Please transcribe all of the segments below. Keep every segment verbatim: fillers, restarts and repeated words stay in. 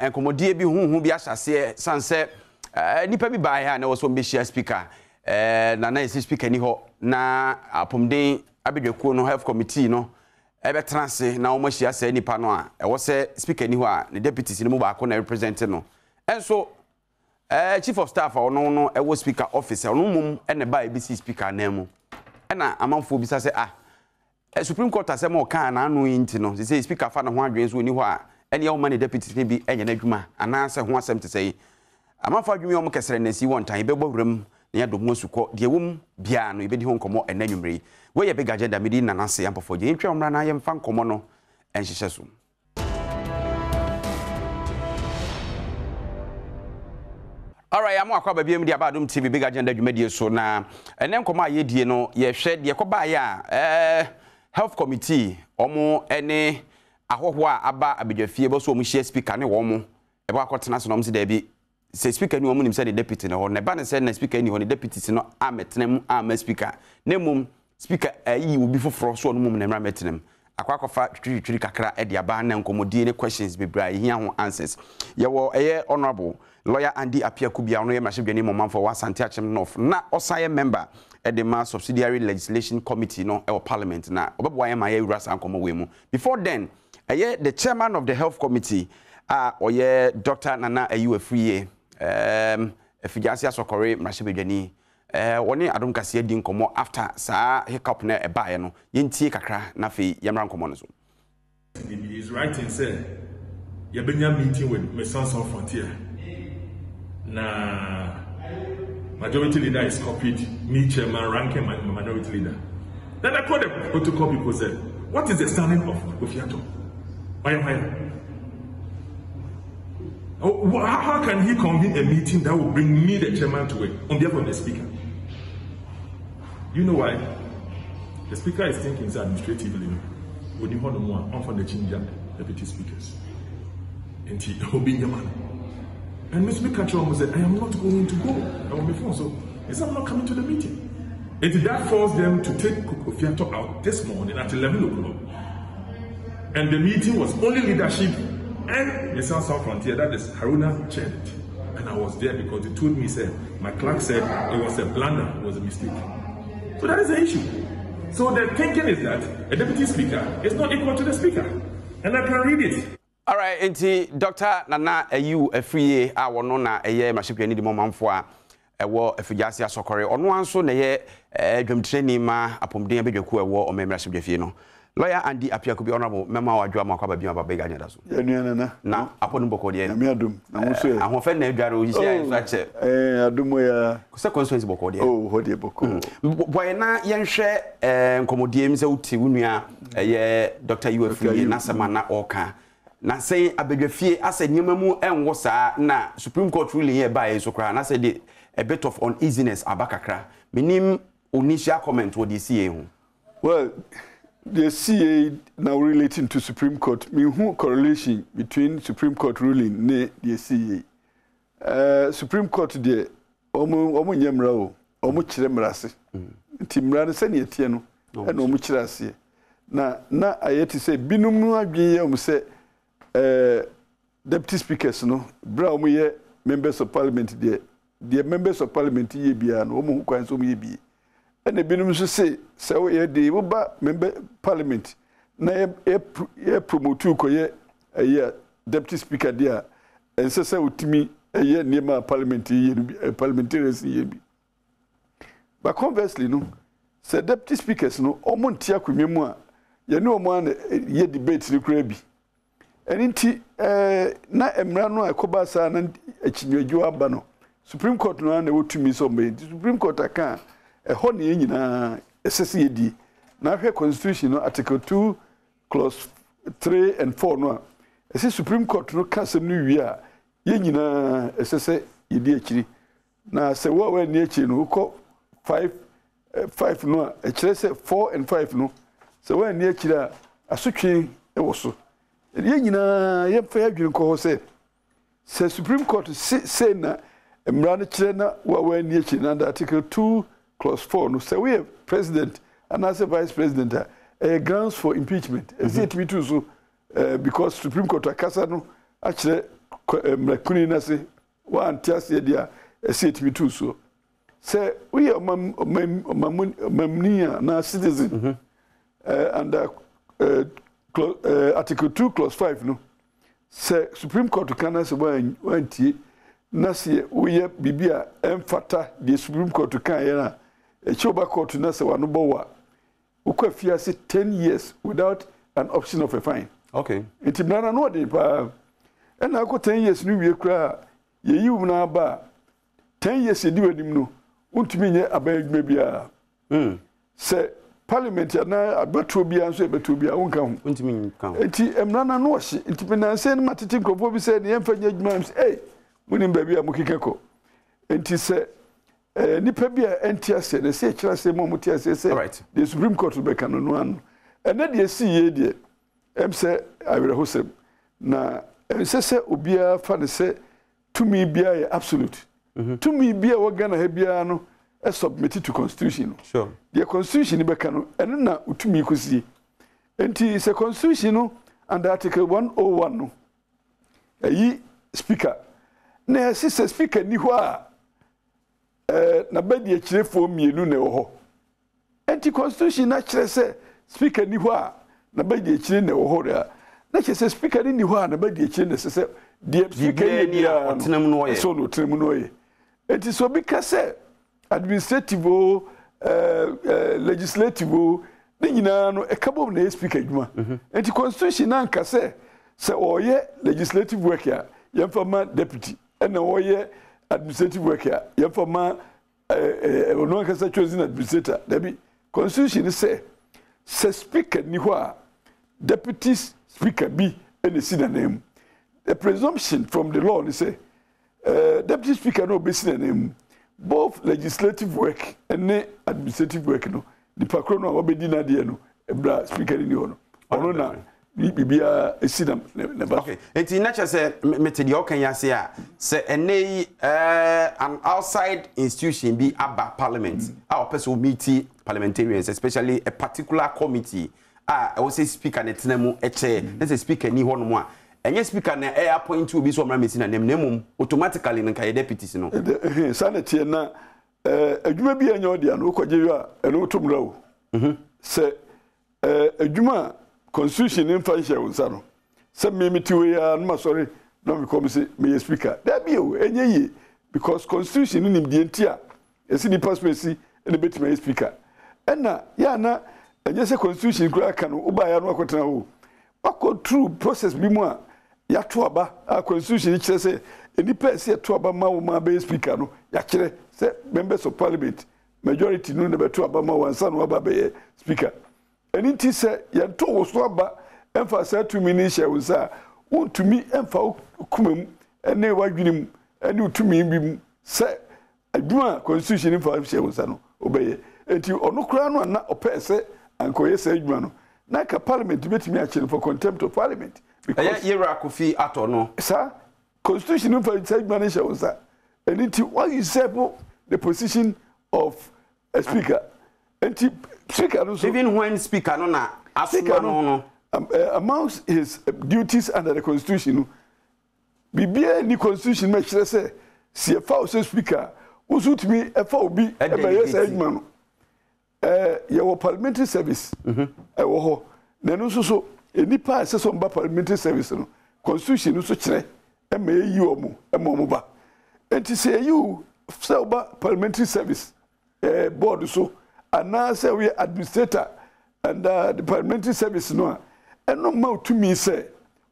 and Comodie be who be as I say, sunset, Nipabi by her, and also Missia Speaker, and I see speaker any ho. Na upon day, I be your cool health committee, no. Ever transi, now much she has any panoa. I was a speaker anywhere, the deputies in the mobile corner representing no. And so, eh, chief of staff or no, no, I was speaker officer, no mum, and a by B C speaker name. And I'm on for business. Ah, a Supreme Court has a more can, I know intino. They say speaker fan of one dreams when you are, and your money deputies may be any enigma, and answer wants them to say, I'm on for you on Cassar and see one time, Bebo room. Near the most called the womb, Biano, you be home come and enumerate. Where a big agenda meeting and answer for the interim ran I am fan commono and she says. All right, I'm walking by B M D about them T V big agenda you made so now. And then come my idea, no, ye shed the Cobaya Health Committee, Omo, any Ahoa Abba Abija Fibo, so we share speak any woman about what national debbie. Say speaker any woman said the deputy or Neban said na speaker any on the deputy no ametnem am speaker. Nemum speaker ayi will be for frost one mum and rametnem. A quack of fat tree tree cacra at the abana and commodine questions be bra here answers. Ye were a honorable lawyer Andy appear could be on your machine any moment for one Santiachem North. Na Osaya member at the mass subsidiary legislation committee no our parliament na Oba why am I ras and come away mu. Before then, aye the chairman of the health committee ah or yeah Doctor Nana a you a free Um, if you just ask for correct, Mashibani, uh, one I don't see a din come more after, sir, hiccup near a buyer, no, yin take a crack, nafi, Yamran commoners. He is right in saying, you've been meeting with my sons of frontier. Nah, majority leader is copied, me chairman, ranking my minority leader. Then I called the photocopy possess. What is the standing of Kofiato? Why, why? Oh, how can he convene a meeting that will bring me, the chairman, to it on behalf of the speaker? You know why? The speaker is thinking administratively. When you want more, I'm for the ginger deputy speakers. And he will be your man. And Mister Speaker almost said, I am not going to go. I will be phone, so it's I'm not coming to the meeting. And that forced them to take Kofiato out this morning at eleven o'clock. And the meeting was only leadership. And the South South Frontier, that is Haruna chaired it. And I was there because he told me, said, my clerk said it was a blunder, it was a mistake. So that is the issue. So the thinking is that a deputy speaker is not equal to the speaker. And I can read it. All right, Auntie Doctor Nana, you a free hour, nona, a year, my ship, you need more month for a war, if you just ask for on one so near a dream training, ma, upon the big war or membership, you know. Lawyer Andy appear could be honorable. Member of Jama Kwaba Bima Babeganya Dasu. Yeah, no, no, no. Upon Boko, yeah. I'm Yadum. I'm also. I'm offended. Garo is here. Eh, Adumoya. Kusa constraints Boko, yeah. Oh, what you Boko. Why na Yanshe, eh, Komodiem Zouti, Unia, eh, Doctor U F U, Nasamana Oka. Na say, Abegafie, as a Nimamu and Wasa, na Supreme Court ruling hereby, Sokra, and I said a bit of uneasiness, Abakakra. Minim Unisha comment what you see. Well, the C A now relating to Supreme Court, mean who correlation between Supreme Court ruling ne the C A. Uh, Supreme Court the omo omo nyamrao omo chiremrase. Timrane sani etiano and omo chirase. Na na ayeti say binumu abiye omo say deputy speakers no bra omo ye members of parliament the the members of parliament ye biya no omo kwanso omo ye biye. And the Benumus say, so ye de Uba member parliament. Nay, a promoter, coye, a year deputy speaker, dear, and Sessa would to me a year near my parliamentary. But conversely, no, said deputy speakers, no, or Montia Cumima, ye no man ye debates the crabby. And in tea, eh, na Emrano, a cobasa, and a Chinua Bano. Supreme Court no one would to me so made. Supreme Court I can't. A honey in a S C D. Now, her constitution, Article two, clause three and four. No, as a Supreme Court, no castle new year, Yenina S S E D H. Now, say what we're near Chin, who call five, five, no, a chess four and five, no. So we're near Chida, a sucking, a wasso. Yenina, yep, fair, you call say. Say Supreme Court, say, na, and Rana China, what we're near Chin under Article two. Clause four, no, say we have president and as a vice president, uh, uh, grounds for impeachment. Mm -hmm. Is it me too? So, uh, because Supreme Court, Casano, actually, mrekuni na se wa antiase dia ese timitu so say we are mamnia na citizen under article two clause five no say Supreme Court kana se wa antie na se we are bibia emfata the Supreme Court kan ya na choba court na se wa no bowa ukwafiase ten years without an option of a fine. Okay. It is not no dey pa. And I go ten years new we kra. Ye yi um na ba. ten years e di wadim no. Untumi nye abadwuma bia. Mm. Say parliament na abeto bia nso abeto bia won kan. Untumi kan. Enti emrana no ohye. Enti penanse no matete nkofo bi say ne yemfa nya adwuma am say eh munim ba bia mukikeko. Enti say eh nipa bia entiase ne say kira say mo mutiase say. The Supreme Court be kan no an. Ene de si ye de. Em say awerehosem na em say say obia fa ne say to me bia absolute to me bia we gana ha bia no e submit to constitution. Sure. The constitution be ka no ene na utumi kosie enti say constitution no under article one oh one no ayi speaker na si say speaker ni ho a eh na ba de akirefo mienu ne ho enti constitution na kire say speaker ni ho a na ba de chire ne wo horia na che se speaker ni ho na ba de chire ne se se de speaker ni a otenem no ye so no otenem no ye enti so bi ka se administrative eh legislative ni nyina no e ka bom na speaker djuma enti constitution na nka se se oye legislative work ya ya former deputy na oye administrative work ya ya former eh no nka se chosen administrator da bi constitution se se speaker ni ho deputy speaker be and see the name. The presumption from the law, they say, uh, deputy speaker no be see the name. Both legislative work and administrative work no. The pakro no obedi na there no. Ebra speaker ni ho no. Ono na bi bibia see them never. Okay. It in nature say method you can say say any an outside institution be abba parliament. Our person meet parliamentarians, especially a particular committee. Ah, I will say speaker ne tenemu e chair. Let's say speaker ni hono mo a. Enye speaker na e appoint obi so amra meeting na nem nemum automatically nka ye deputies no. Eh, sanity na eh adwuma bi enye odia no kwaje yo a eno tomra wo. Mhm. Say eh adwuma constitution in function wo sano. Say me metiwe ya no ma sorry no me come say me speaker. There be o enye yi because constitution ni nim de ntia. Esi ni passport ene betima speaker. Ena ya na enye se constitution kura ka no oba ya no akotena wo akot true process bi mu a ya to aba a constitution kire se eni pese ya to aba ma wo ma be speaker no ya kire se members of parliament majority no na be to aba ma wansa no aba be speaker eni ti se ya to wo so aba emfa se to mini she wo sa won to mi emfa kumam ene wadwinim ene utumi bi mu se aduma constitution emfa she wo sa no obeye enti onukura no na opese ankoye se adwuma no na ka parliament betimi akire for contempt of parliament because ye rakofi ato no sir constitution no for adwuma ne shewo sir enti what you say no the position of a speaker enti speaker no so even when speaker no na asuma no no amongst his duties under the constitution bibia ni constitution me kire se se fa so speaker usutimi efa obi ebeye se adwuma no eh your parliamentary service eh wo ho nanu suso enipa ase so mba parliamentary service no constitution no so kire e ma yi omu e ma omu ba enti say you say oba parliamentary service eh board so ana say we administrator and uh, the parliamentary service no eno ma otumi say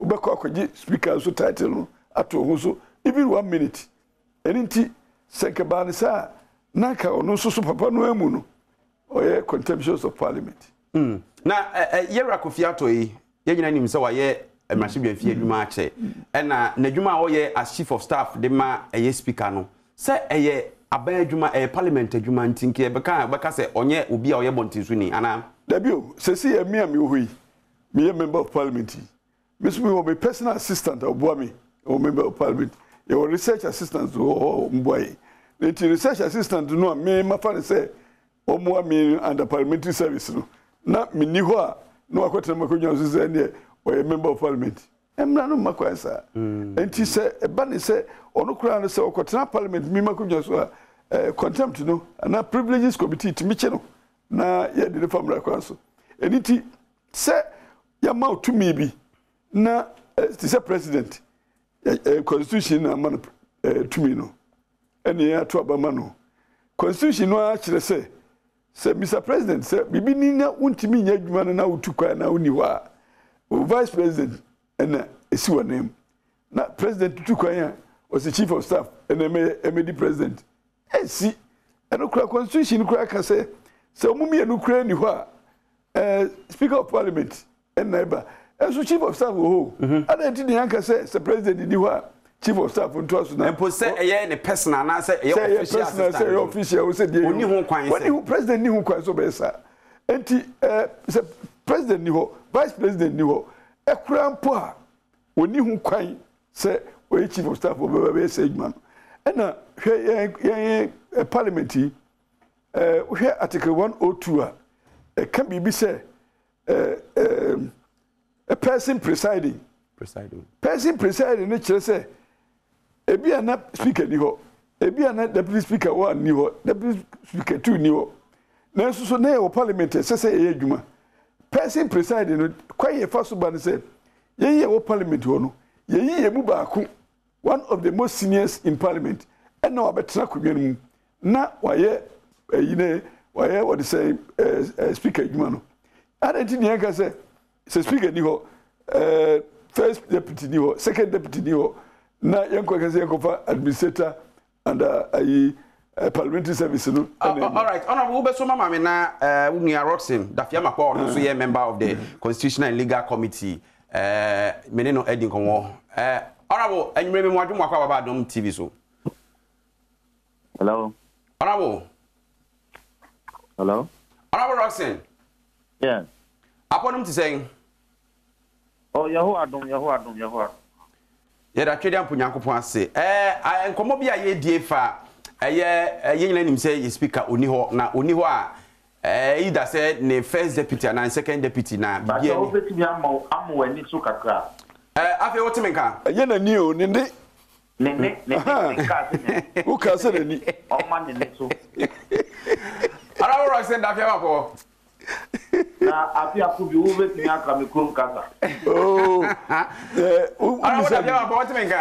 obekọ akọji speaker so title no ato ho so even one minute enti sekebani sa naka ono so so papa no emu no oye contemptuous of parliament. Mm. Na ye rakofi ato yi ye nyina nim se wa ye emrashibianfie adwuma akye. E na n'adwuma oye as chief of staff de ma eye speaker no. Se eye aban adwuma eye parliament adwuma ntinke e beka beka se onye obi a oye bontinsu ni ana. Dabio se se ye me am yohi. Me member of parliament. Miss me be personal assistant obuami o member of parliament. Your research assistant o mboye. The research assistant no me mafa se Omuami under parliamentary service no na miniho a no akwetema konyanso ze ne o member of parliament Emrano makwansa. Enti se eba ne se ono kura no se okotena parliament mi makudwa so a contempt no na privileges committee timi che no na ye de famra kwanso. Eniti se ya ma to me bi na ti se president constitution na man to me no. Eni ya to aba ma no. Constitution no a kire se se Mister President se bibi ni na untimi nya adwuma na utukwa na uni wa. Vice President and it's your name. Now, President Tukwanya was the chief of staff and M D president. I see, and the constitution can say, so Mummy and Ukraine, you are Speaker of Parliament and neighbor. As the chief of staff, who I didn't think I said, the president, you are chief of staff from Tosun. And possess a year in a person, and I say, a person, official, said, you know, when president knew quite so best, and the president knew, vice president knew. A crown poor when you quite say, we chief of staff of a segment. And a parliamentary, here Article one or two, it can be said a person presiding. Presiding. Person presiding, nature say, a be an up speaker, a be an deputy speaker one, deputy speaker two, new. Now, so now, parliamentary, say a human. Person presiding, quite a fast one said, Ye, O Parliament, Ye, Mubaku, one of the most seniors in Parliament, and now a better community. Now, why, you know, why, what they say, Speaker Jumano. I don't think I can say, Speaker Niho, first deputy Niho, second deputy Niho, now Yanko Kaziakova, administrator, and I. Uh, parliamentary service. No? Uh, uh, all right, Honorable Besoma Mamena, Unia Roxin, Dafiama Paul, also a member of the Constitutional and Legal Committee, Meneno Edding Congo. Honorable, and maybe what you talk about on T V so. Hello. Honorable. Hello. Honorable Roxin. Yes. Upon him to saying, oh, Yahoo, Adam, Yahoo, Adam, Yahoo. Yeah, that's what I'm going to say. I am Comobia Yedefa. Aye, you know say you speak at Uniho. Now Uniho, either said the first deputy and second deputy now. But I hope that you are more amweni so kakra. Eh, after what you mean? You know new, nende. Nende, nende. Who can say nende? Oman nende so. Arawo Roxanne, after what po? Na after aku bi hope that you are coming from Kaza. Oh. Eh, Arawo after what you mean?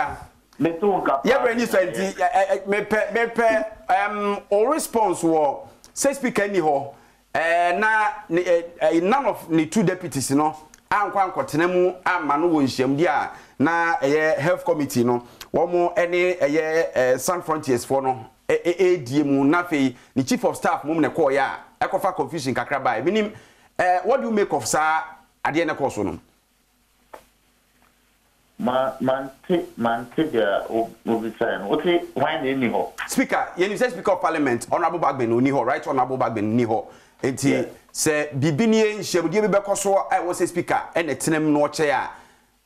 Yeah, when you said the um or response war says speak anyhow. Eh na none of the two deputies no ankwa nkotemu amano wo nhyiam dia na eh health committee no wo mo any eh Sun Frontiers for no A D mu na fei the chief of staff mum ne call ya ekofa confusion kakra ba meaning eh what do you make of sir ade ne course no Ma mante mante dia obisane. Ote wine eni ho. Speaker, you say Speaker of Parliament, Honorable Bagbin oni ho, right Honorable Bagbin ni ho. Enti say bibini nhyebudie be bekoso I was speaker and etenem no chair.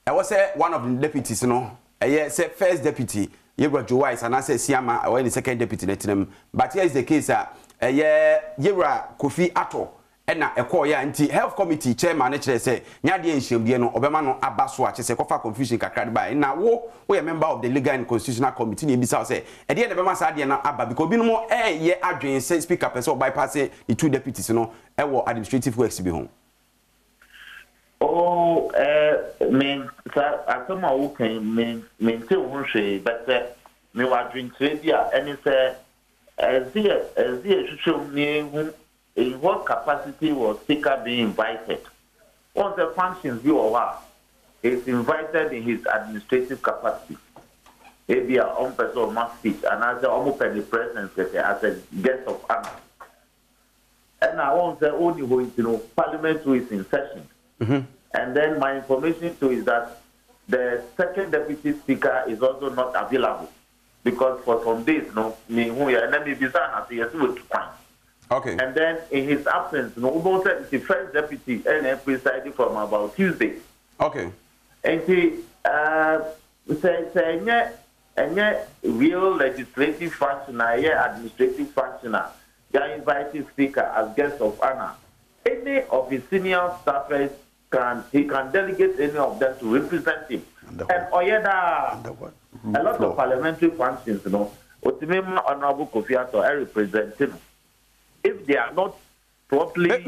I was one of the deputies no. Eh say first deputy, Yebra Joyce and I say Siama, I was the second deputy etenem. But here is the case ah eh Yebra Kofi Ato ena ekọ ya nti health committee chairman ne kire se nyade enhyemdie no obema no abaso a kire se kofa confusion kakra de ba na wo wo ye member of the legal and constitutional committee ne bisa se e de na bema sa de na aba because bi no mo eh ye adwen se speaker person bypass the two deputies no e wo administrative works bi ho oh eh men sa akoma wo kan men men te wo hwe but me wa adwen dia ene se eh dia dia chuchu ni in what capacity was Speaker being invited? On the functions you are, is invited in his administrative capacity. Maybe our own person must speak, and as the omnipresence as a guest of honor. And I want the only who is, you know, Parliament who is in session. Mm-hmm. And then my information too is that the second deputy speaker is also not available because for some days, you know, me who and then me bizarre as he has to find. Okay. And then in his absence, Noble said the first deputy and presided from about Tuesday. Okay. And he uh say and yet real legislative functioner, yeah, administrative functioner, they are invited speaker as guest of honor. Any of his senior staffers can he can delegate any of them to represent him. And Oyeda, a lot of parliamentary functions, you know, Otimema Honorable Kofi Ato are representing. If they are not properly, Bra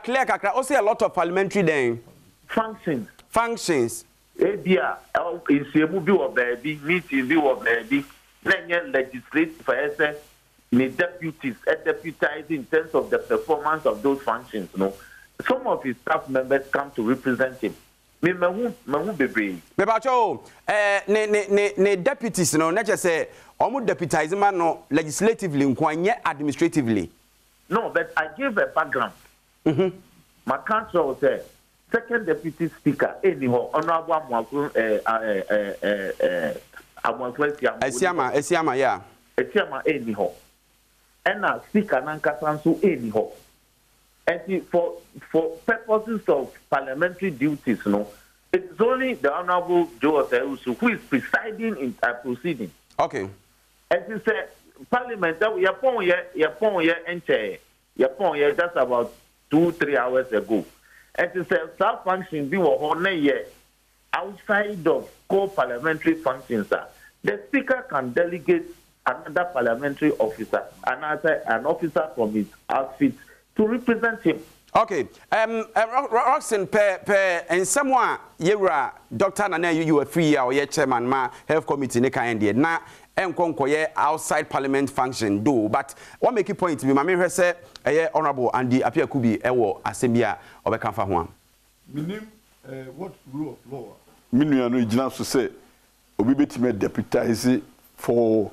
Clear Kakra, also a lot of parliamentary then functions. Functions. Edia, in Sebu of baby, meeting view of baby, then legislate for essence, the deputies, deputized in terms of the performance of those functions, you know. Some of his staff members come to represent him. Me mahu mahu bebre. Bebacho, eh ne ne ne ne deputies no, not just say omu deputize man no legislatively nkwanye administratively. No, but I give a background. Mhm. My counsel say second deputy speaker anyhow honorable Amuakun eh eh eh eh Amuakun Siama. Siama, Siama, yeah. Siama anyhow. And now speaker nankasa nso anyhow. And see, for for purposes of parliamentary duties, you know, it's only the Honourable Joe Oseiusu who is presiding in a proceeding. Okay. And he said, Parliament, that's about two, three hours ago. And he said, staff functions outside of core parliamentary functions, the Speaker can delegate another parliamentary officer, another an officer from his outfit, to represent him. Okay. Um, uh, Roxanne, per, per, and someone, you are Doctor Nana, you were free or your chairman, ma health committee, Neka and na and outside parliament function do. But what make you point to me, my mayor said, a honorable and the appear could be a war, assembia, or a comfort one. Meaning, what rule of law? Meaning, I know you just say, we be deputized for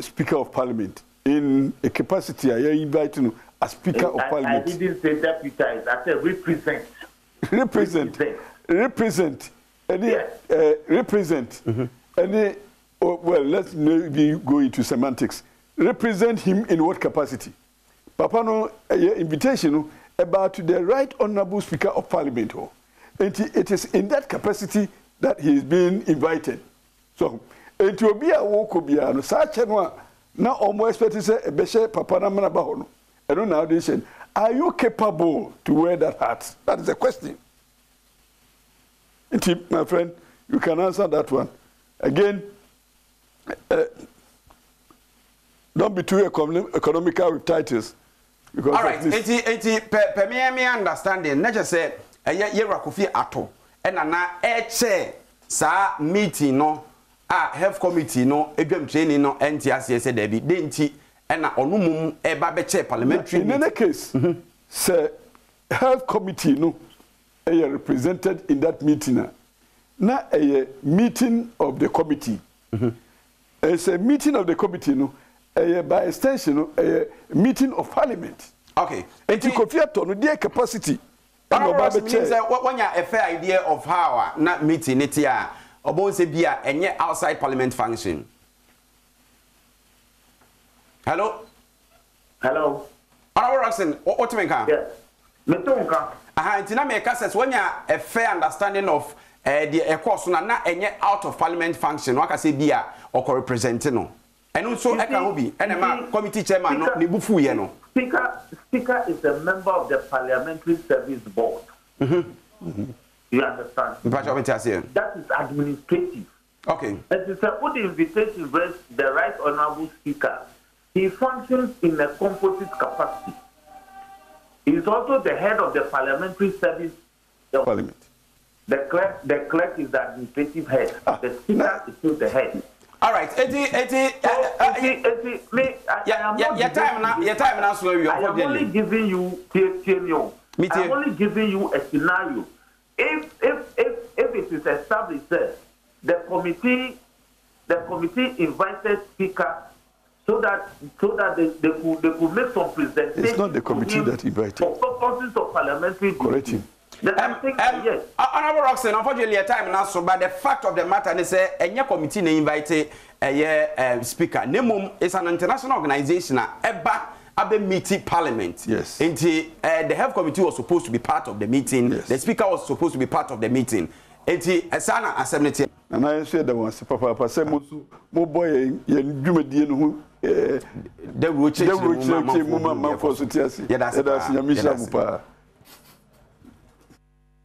Speaker of Parliament in a capacity I invite you. A speaker of parliament. I didn't say deputize. I said represent. Represent. Represent. Any yes. uh, represent. Mm-hmm. Any oh, well, let's maybe go into semantics. Represent him in what capacity? Papa no uh, your invitation about the right honourable speaker of parliament. Oh, and it is in that capacity that he is being invited. So it will be a walk of no such one. Now almost expect to say a beshe papa na mana bahono. I don't know this. Are you capable to wear that hat? That is the question. My friend, you can answer that one. Again, uh, don't be too economic, economical with titles. All right. Per me understanding, not just say, Yera Kofi Ato, and Anna Eche, sa meeting, no, ah, health committee, no, Ebem training, no, N T S S, Debbie, Dinty. And on a parliamentary. In any case, mm-hmm. Sir, health committee no, are represented in that meeting. Now a meeting of the committee. Mm-hmm. It's a meeting of the committee no, a, by extension no, a meeting of parliament. Okay. And you compare to their capacity. When you have a fair idea of how not meeting it here, or both be and yet outside parliament function. Hello? Hello? Honorable Roxanne, what do you mean? Yes. I think when you have a fair understanding of uh, the course, you not out of parliament function, what can say be or representing. And also, I can be, and a committee chairman, not the Speaker, Speaker is a member of the Parliamentary Service Board. Mm-hmm. Mm-hmm. You understand? Mm-hmm. That is administrative. Okay. As you said, what the invitation reads the right honorable speaker. He functions in a composite capacity. He is also the head of the parliamentary service. Parliament. The clerk, the clerk is the administrative head. Ah, the speaker nah. is still the head. All right. Eti, eti, so, uh, eti, eti, me, I, yeah, I yeah, your time now. Your time now. Slow you. I am only giving you. I am only giving you a scenario. If if if if it is established that the committee, the committee invited speaker. So that, so that they, they, could, they could make some presentations. It's not the committee that invited. For purposes of parliamentary. Correct him. Um, um, yes. Honourable Roxanne, unfortunately, your time now, so but the fact of the matter is that any committee invited a speaker. Nemum is an international organization. Eba abe meeting parliament. Yes. And the, uh, the health committee was supposed to be part of the meeting. Yes. The speaker was supposed to be part of the meeting. Eti asana assemblity. And I said that once, Papa, Papa, say, "Mo boy, you made who." They will change the woman for society. Yeah, that's it.